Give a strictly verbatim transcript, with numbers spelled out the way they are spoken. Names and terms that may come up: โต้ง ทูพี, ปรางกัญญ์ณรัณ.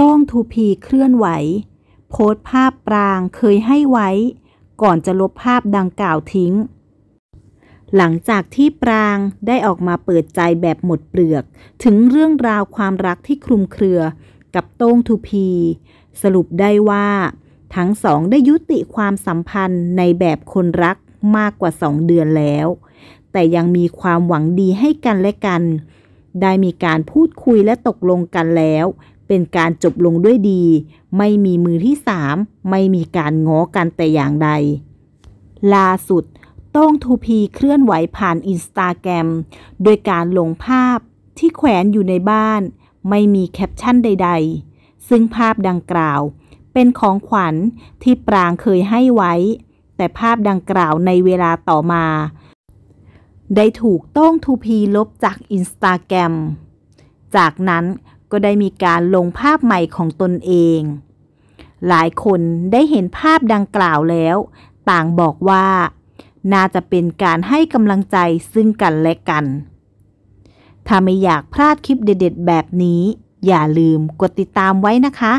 ต้องทูพีเคลื่อนไหวโพสต์ภาพปรางเคยให้ไว้ก่อนจะลบภาพดังกล่าวทิ้งหลังจากที่ปรางได้ออกมาเปิดใจแบบหมดเปลือกถึงเรื่องราวความรักที่คลุมเครือกับโต้งทูพีสรุปได้ว่าทั้งสองได้ยุติความสัมพันธ์ในแบบคนรักมากกว่าสองเดือนแล้วแต่ยังมีความหวังดีให้กันและกันได้มีการพูดคุยและตกลงกันแล้วเป็นการจบลงด้วยดีไม่มีมือที่สามไม่มีการง้อกันแต่อย่างใดล่าสุดโต้งทูพีเคลื่อนไหวผ่านอินสตาแกรมโดยการลงภาพที่แขวนอยู่ในบ้านไม่มีแคปชั่นใดๆซึ่งภาพดังกล่าวเป็นของขวัญที่ปรางเคยให้ไว้แต่ภาพดังกล่าวในเวลาต่อมาได้ถูกโต้งทูพีลบจากอินสตาแกรมจากนั้นก็ได้มีการลงภาพใหม่ของตนเองหลายคนได้เห็นภาพดังกล่าวแล้วต่างบอกว่าน่าจะเป็นการให้กำลังใจซึ่งกันและกันถ้าไม่อยากพลาดคลิปเด็ดๆแบบนี้อย่าลืมกดติดตามไว้นะคะ